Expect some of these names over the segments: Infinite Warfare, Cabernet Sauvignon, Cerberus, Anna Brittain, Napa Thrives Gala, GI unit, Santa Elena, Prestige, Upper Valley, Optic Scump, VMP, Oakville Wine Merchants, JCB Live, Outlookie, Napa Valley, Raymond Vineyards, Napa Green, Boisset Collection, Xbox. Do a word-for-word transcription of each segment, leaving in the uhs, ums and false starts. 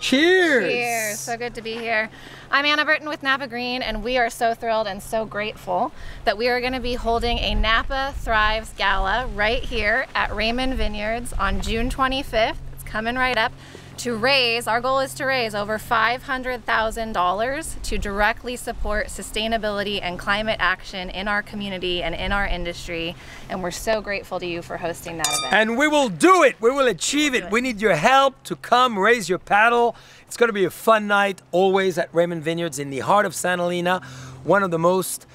Cheers! Cheers, so good to be here. I'm Anna Brittain with Napa Green, and we are so thrilled and so grateful that we are gonna be holding a Napa Thrives Gala right here at Raymond Vineyards on June twenty-fifth. It's coming right up. To raise, our goal is to raise over five hundred thousand dollars to directly support sustainability and climate action in our community and in our industry. And we're so grateful to you for hosting that event. And we will do it. We will achieve we'll it. it. We need your help to come raise your paddle. It's going to be a fun night, always at Raymond Vineyards in the heart of Santa Elena, one of the most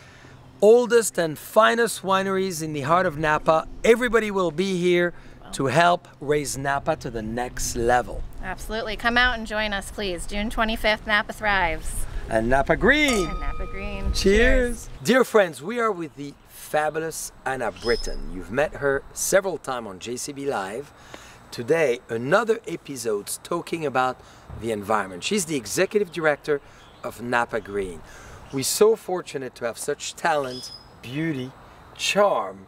oldest and finest wineries in the heart of Napa. Everybody will be here to help raise Napa to the next level. Absolutely, come out and join us, please. June twenty-fifth, Napa Thrives. And Napa Green. And Napa Green. Cheers. Cheers. Dear friends, we are with the fabulous Anna Brittain. You've met her several times on J C B Live. Today, another episode talking about the environment. She's the executive director of Napa Green. We're so fortunate to have such talent, beauty, charm,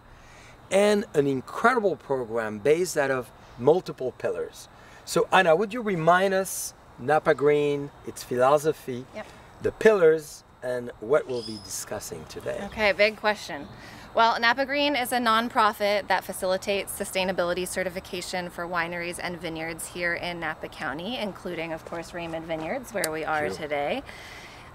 and an incredible program based out of multiple pillars. So Anna, would you remind us Napa Green, its philosophy, yep. the pillars, and what we'll be discussing today? Okay, big question. Well, Napa Green is a nonprofit that facilitates sustainability certification for wineries and vineyards here in Napa County, including, of course, Raymond Vineyards, where we are True. today.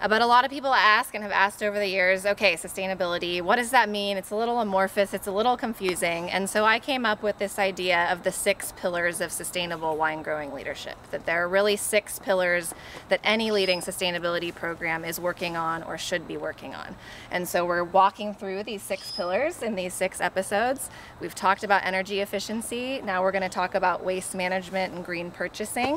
But a lot of people ask and have asked over the years, okay, sustainability, what does that mean? It's a little amorphous, it's a little confusing. And so I came up with this idea of the six pillars of sustainable wine growing leadership, that there are really six pillars that any leading sustainability program is working on or should be working on. And so we're walking through these six pillars in these six episodes. We've talked about energy efficiency. Now we're going to talk about waste management and green purchasing.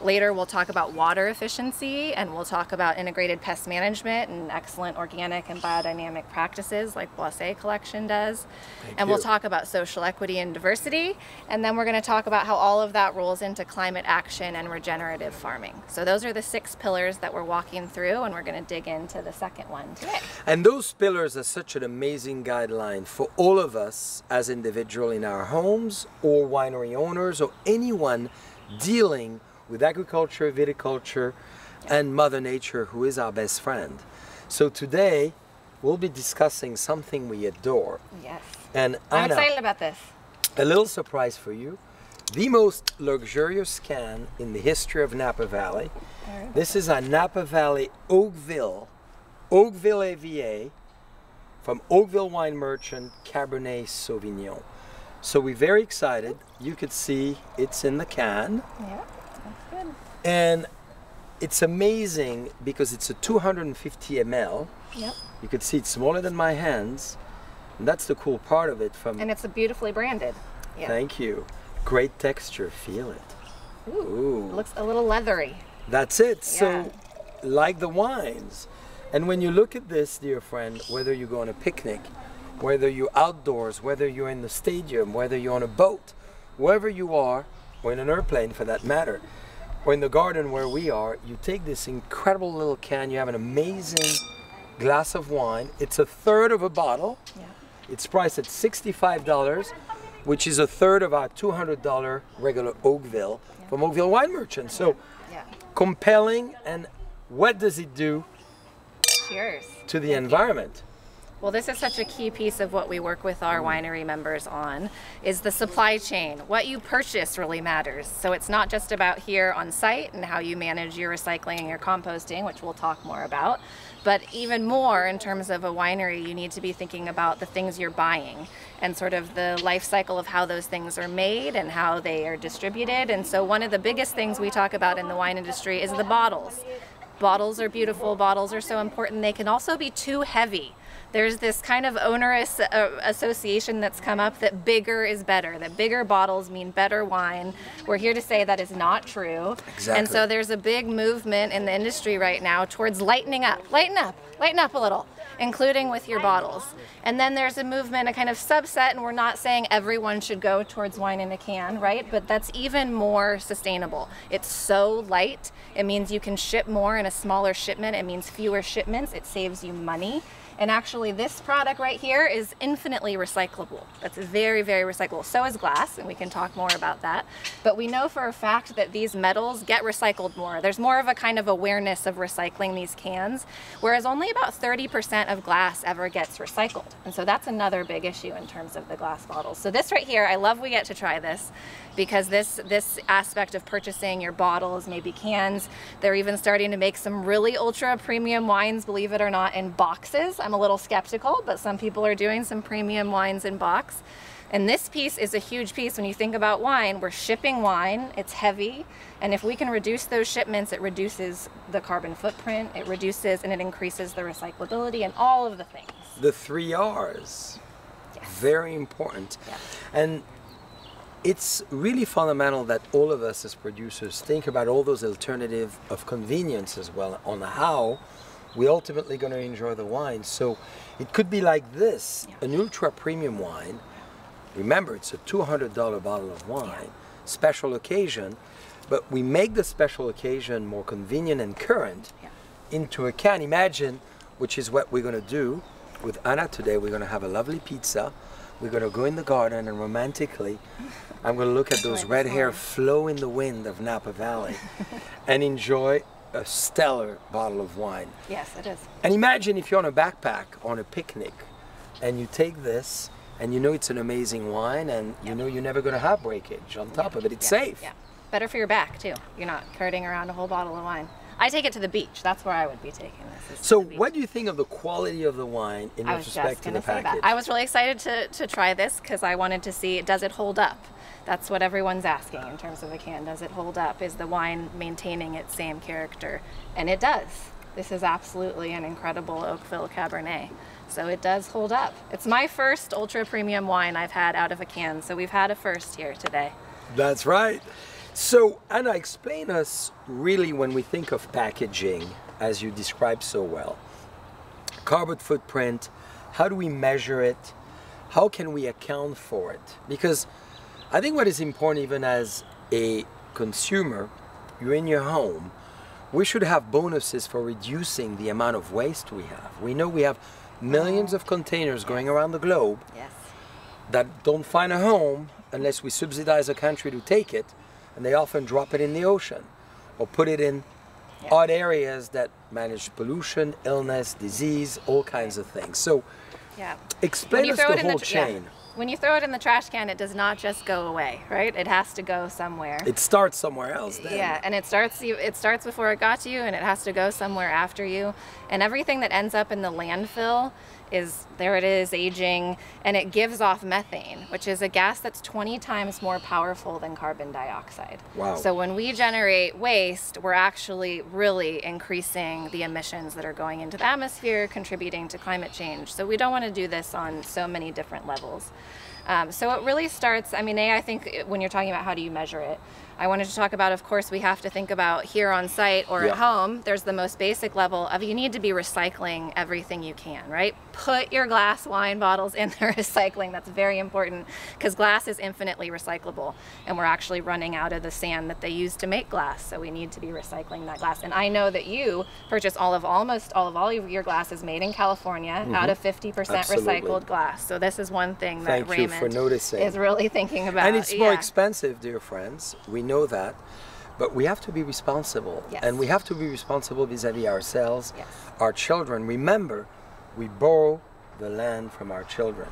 Later, we'll talk about water efficiency, and we'll talk about integrated pest management and excellent organic and biodynamic practices like Boisset Collection does. Thank and you. We'll talk about social equity and diversity. And then we're going to talk about how all of that rolls into climate action and regenerative farming. So those are the six pillars that we're walking through, and we're going to dig into the second one today. And those pillars are such an amazing guideline for all of us as individuals in our homes or winery owners or anyone dealing with agriculture, viticulture, and Mother Nature, who is our best friend. So today, we'll be discussing something we adore. Yes, and Anna, I'm excited about this. A little surprise for you, the most luxurious can in the history of Napa Valley. This is a Napa Valley Oakville, Oakville A V A, from Oakville Wine Merchant Cabernet Sauvignon. So we're very excited. You could see it's in the can. Yeah. And it's amazing because it's a two hundred fifty milliliters. Yep. You can see it's smaller than my hands. And that's the cool part of it. From And it's a beautifully branded. Yeah. Thank you. Great texture. Feel it. Ooh. Ooh. It looks a little leathery. That's it. Yeah. So like the wines. And when you look at this, dear friend, whether you go on a picnic, whether you're outdoors, whether you're in the stadium, whether you're on a boat, wherever you are, or in an airplane for that matter, or in the garden where we are, you take this incredible little can, you have an amazing glass of wine. It's a third of a bottle. Yeah. It's priced at sixty-five dollars, which is a third of our two hundred dollar regular Oakville yeah. from Oakville Wine Merchant. So yeah. Yeah. compelling, and what does it do Cheers. to the Thank environment? You. Well, this is such a key piece of what we work with our winery members on, is the supply chain. What you purchase really matters. So it's not just about here on site and how you manage your recycling and your composting, which we'll talk more about, but even more in terms of a winery, you need to be thinking about the things you're buying and sort of the life cycle of how those things are made and how they are distributed. And so one of the biggest things we talk about in the wine industry is the bottles. Bottles are beautiful. Bottles are so important. They can also be too heavy. There's this kind of onerous uh, association that's come up that bigger is better, that bigger bottles mean better wine. We're here to say that is not true. Exactly. And so there's a big movement in the industry right now towards lightening up, lighten up, lighten up a little, including with your bottles. And then there's a movement, a kind of subset, and we're not saying everyone should go towards wine in a can, right? But that's even more sustainable. It's so light. It means you can ship more in a smaller shipment. It means fewer shipments. It saves you money. And actually this product right here is infinitely recyclable. That's very, very recyclable. So is glass, and we can talk more about that. But we know for a fact that these metals get recycled more. There's more of a kind of awareness of recycling these cans, whereas only about thirty percent of glass ever gets recycled. And so that's another big issue in terms of the glass bottles. So this right here, I love we get to try this, because this, this aspect of purchasing your bottles, maybe cans, they're even starting to make some really ultra premium wines, believe it or not, in boxes. I'm a little skeptical, but some people are doing some premium wines in box. And this piece is a huge piece when you think about wine. We're shipping wine, it's heavy, and if we can reduce those shipments, it reduces the carbon footprint, it reduces and it increases the recyclability and all of the things. The three R's, yes. Very important. Yeah. And it's really fundamental that all of us as producers think about all those alternative of convenience as well on how we're ultimately going to enjoy the wine. So it could be like this, yeah. An ultra premium wine. Remember, it's a two hundred dollar bottle of wine, special occasion, but we make the special occasion more convenient and current yeah. into a can. Imagine, which is what we're going to do with Anna today. We're going to have a lovely pizza. We're going to go in the garden, and romantically, I'm going to look at those red hair flow in the wind of Napa Valley and enjoy a stellar bottle of wine. Yes, it is. And imagine if you're on a backpack on a picnic and you take this, and you know it's an amazing wine, and you yep. know you're never going to have breakage on top yep. of it. It's yep. safe. Yep. Better for your back, too. You're not carting around a whole bottle of wine. I take it to the beach. That's where I would be taking this. So what do you think of the quality of the wine in respect to the package? I was really excited to, to try this because I wanted to see, does it hold up? That's what everyone's asking in terms of a can. Does it hold up? Is the wine maintaining its same character? And it does. This is absolutely an incredible Oakville Cabernet. So it does hold up. It's my first ultra premium wine I've had out of a can, so we've had a first here today. That's right. So Anna, explain us really when we think of packaging, as you described so well, carbon footprint, how do we measure it? How can we account for it? Because I think what is important even as a consumer, you're in your home, we should have bonuses for reducing the amount of waste we have. We know we have millions of containers going around the globe yes. that don't find a home unless we subsidize a country to take it, and they often drop it in the ocean or put it in yeah. odd areas that manage pollution, illness, disease, all kinds of things. So yeah. explain us the whole chain. Yeah. When you throw it in the trash can, it does not just go away, right? It has to go somewhere. It starts somewhere else then. Yeah, and it starts it starts before it got to you, and it has to go somewhere after you. And everything that ends up in the landfill is, there it is, aging, and it gives off methane, which is a gas that's twenty times more powerful than carbon dioxide. Wow. So when we generate waste, we're actually really increasing the emissions that are going into the atmosphere, contributing to climate change. So we don't want to do this on so many different levels. Um, so it really starts, I mean, A, I think when you're talking about how do you measure it, I wanted to talk about, of course, we have to think about here on site or yeah. at home, there's the most basic level of you need to be recycling everything you can, right? Put your glass wine bottles in the recycling. That's very important because glass is infinitely recyclable, and we're actually running out of the sand that they use to make glass. So we need to be recycling that glass. And I know that you purchase all of almost all of all of your glasses made in California mm-hmm. out of fifty percent recycled glass. So this is one thing that Thank Raymond for noticing. Is really thinking about. And it's more yeah. expensive, dear friends. We know that, but we have to be responsible yes. and we have to be responsible vis-a-vis ourselves, yes. our children. Remember, we borrow the land from our children,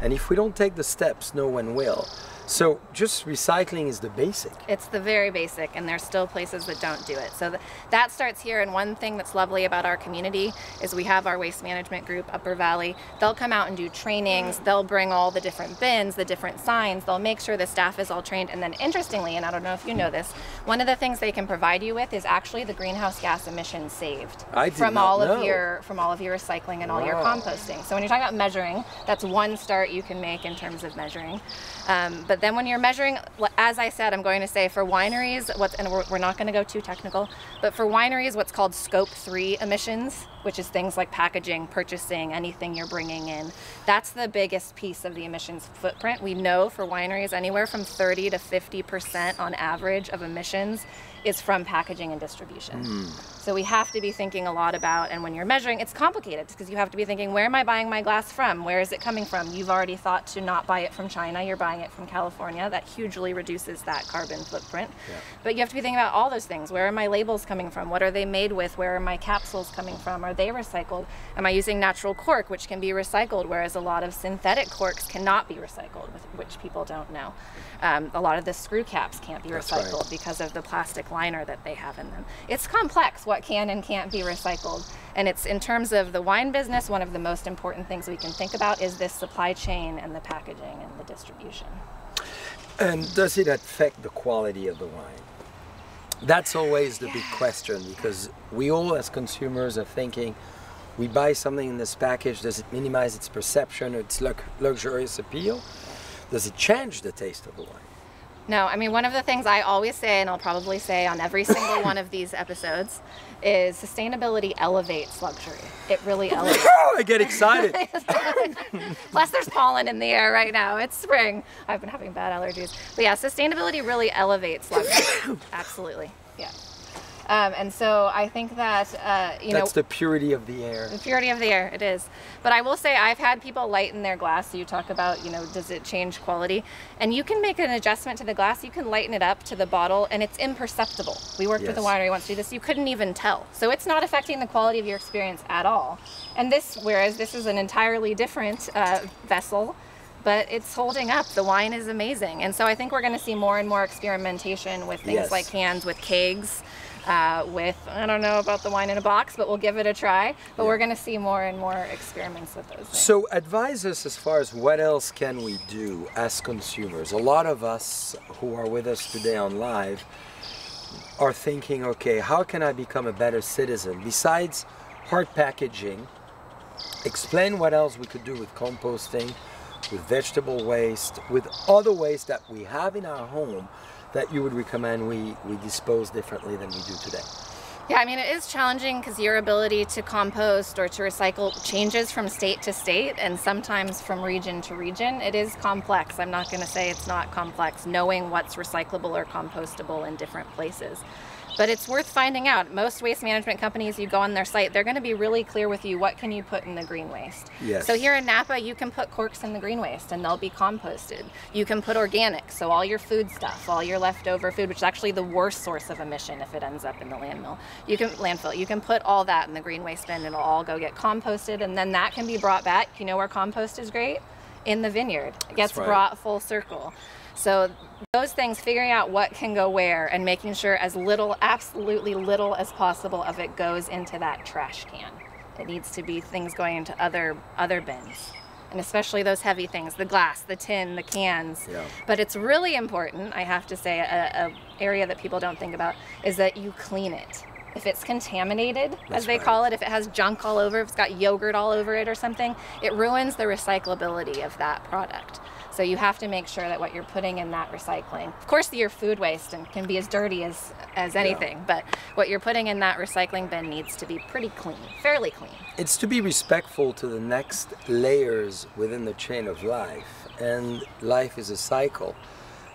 and if we don't take the steps, no one will. So just recycling is the basic. It's the very basic, and there's still places that don't do it. So th that starts here, and one thing that's lovely about our community is we have our waste management group, Upper Valley. They'll come out and do trainings. They'll bring all the different bins, the different signs. They'll make sure the staff is all trained. And then interestingly, and I don't know if you know this, one of the things they can provide you with is actually the greenhouse gas emissions saved I did from not all know. of your from all of your recycling and all wow. your composting. So when you're talking about measuring, that's one start you can make in terms of measuring. Um, but But then when you're measuring, as I said, I'm going to say for wineries, what's, and we're, we're not going to go too technical, but for wineries, what's called scope three emissions, which is things like packaging, purchasing, anything you're bringing in. That's the biggest piece of the emissions footprint. We know for wineries anywhere from thirty to fifty percent on average of emissions is from packaging and distribution. Mm. So we have to be thinking a lot about, and when you're measuring, it's complicated because you have to be thinking, where am I buying my glass from? Where is it coming from? You've already thought to not buy it from China, you're buying it from California. That hugely reduces that carbon footprint. Yeah. But you have to be thinking about all those things. Where are my labels coming from? What are they made with? Where are my capsules coming from? Are they recycled? Am I using natural cork, which can be recycled, whereas a lot of synthetic corks cannot be recycled, which people don't know. Um, a lot of the screw caps can't be That's recycled right. because of the plastic liner that they have in them. It's complex what can and can't be recycled. And it's, in terms of the wine business, one of the most important things we can think about is this supply chain and the packaging and the distribution. And does it affect the quality of the wine? That's always the yeah. big question, because we all as consumers are thinking, we buy something in this package, does it minimize its perception or its lux luxurious appeal? Does it change the taste of the wine? No, I mean, one of the things I always say, and I'll probably say on every single one of these episodes, is sustainability elevates luxury. It really elevates. I get excited. Plus there's pollen in the air right now. It's spring. I've been having bad allergies. But yeah, sustainability really elevates luxury. Absolutely. Yeah. Um, and so I think that, uh, you know, that's the purity of the air. The purity of the air, it is. But I will say I've had people lighten their glass. So you talk about, you know, does it change quality? And you can make an adjustment to the glass. You can lighten it up to the bottle and it's imperceptible. We worked yes. with a winery once to do this. You couldn't even tell. So it's not affecting the quality of your experience at all. And this, whereas this is an entirely different uh, vessel, but it's holding up. The wine is amazing. And so I think we're going to see more and more experimentation with things yes. like cans, with kegs. Uh, with, I don't know about the wine in a box, but we'll give it a try. But yeah. we're going to see more and more experiments with those things. So advise us as far as what else can we do as consumers. A lot of us who are with us today on live are thinking, okay, how can I become a better citizen? Besides hard packaging, explain what else we could do with composting, with vegetable waste, with other waste that we have in our home that you would recommend we, we dispose differently than we do today? Yeah, I mean, it is challenging because your ability to compost or to recycle changes from state to state and sometimes from region to region. It is complex. I'm not going to say it's not complex, knowing what's recyclable or compostable in different places. But it's worth finding out. Most waste management companies, you go on their site, they're going to be really clear with you, what can you put in the green waste? Yes. So here in Napa, you can put corks in the green waste and they'll be composted. You can put organic, so all your food stuff, all your leftover food, which is actually the worst source of emission if it ends up in the landfill. You can landfill. You can put all that in the green waste bin. It'll all go get composted and then that can be brought back. You know where compost is great? In the vineyard. It gets right. brought full circle. So those things, figuring out what can go where and making sure as little, absolutely little as possible of it goes into that trash can. It needs to be things going into other other bins. And especially those heavy things, the glass, the tin, the cans. Yeah. But it's really important, I have to say, a, a area that people don't think about is that you clean it. If it's contaminated, That's as they right. call it, if it has junk all over, if it's got yogurt all over it or something, it ruins the recyclability of that product. So you have to make sure that what you're putting in that recycling, of course your food waste and can be as dirty as, as anything, yeah. but what you're putting in that recycling bin needs to be pretty clean, fairly clean. It's to be respectful to the next layers within the chain of life, and life is a cycle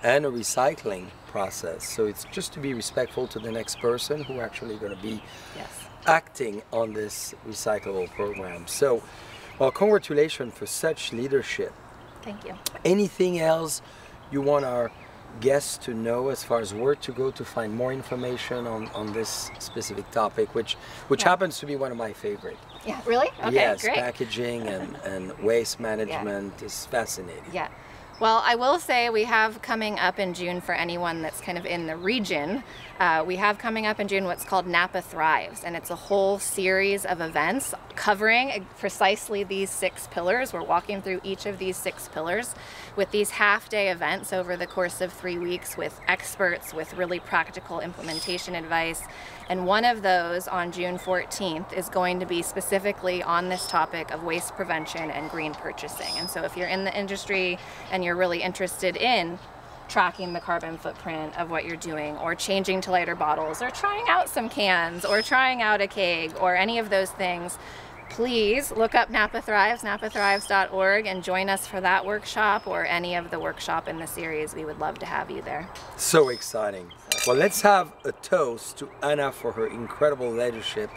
and a recycling process. So it's just to be respectful to the next person who actually going to be yes. acting on this recyclable program. So, well, congratulations for such leadership. Thank you. Anything else you want our guests to know as far as where to go to find more information on, on this specific topic, which which yeah. happens to be one of my favorite. Yeah, really? Okay, yes, great. Packaging and, and waste management yeah. is fascinating. Yeah. Well, I will say we have coming up in June for anyone that's kind of in the region, uh, we have coming up in June what's called Napa Thrives, and it's a whole series of events covering precisely these six pillars. We're walking through each of these six pillars with these half-day events over the course of three weeks with experts, with really practical implementation advice. And one of those on June fourteenth is going to be specifically on this topic of waste prevention and green purchasing. And so if you're in the industry and you're really interested in tracking the carbon footprint of what you're doing, or changing to lighter bottles, or trying out some cans, or trying out a keg, or any of those things, please look up Napa Thrives, napa thrives dot org, and join us for that workshop or any of the workshop in the series. We would love to have you there. So exciting. Well, let's have a toast to Anna for her incredible leadership,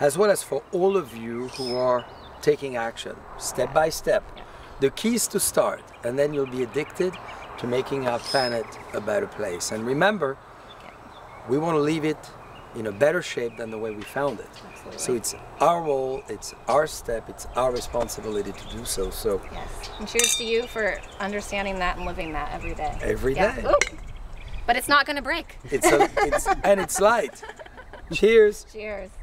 as well as for all of you who are taking action step by step. Yeah. The key is to start, and then you'll be addicted to making our planet a better place. And remember, we want to leave it in a better shape than the way we found it. Absolutely. So it's our role, it's our step, it's our responsibility to do so. So yes, and cheers to you for understanding that and living that every day. Every yeah. day. Ooh. But it's not going to break. It's, a, it's and it's light. Cheers. Cheers.